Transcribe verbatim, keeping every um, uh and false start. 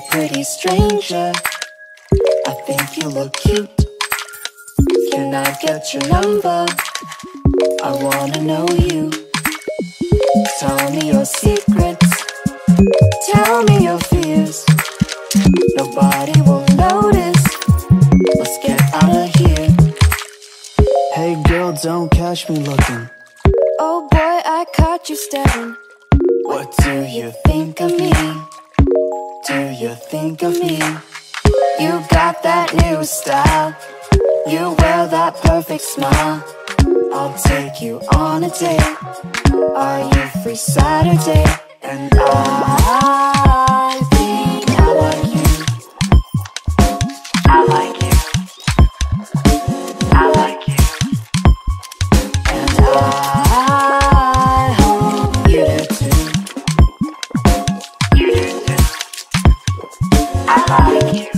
Hey, pretty stranger, I think you look cute. Can I get your number? I wanna know you. Tell me your secrets, tell me your fears. Nobody will notice, let's get out of here. Hey girl, don't catch me looking. Oh boy, I caught you staring. What do you think of me? Do you think of me? You got that new style, you wear that perfect smile. I'll take you on a date. Are you free Saturday? And I think I like you. I like you. I like you. And I hope you do too. You do too. I like you.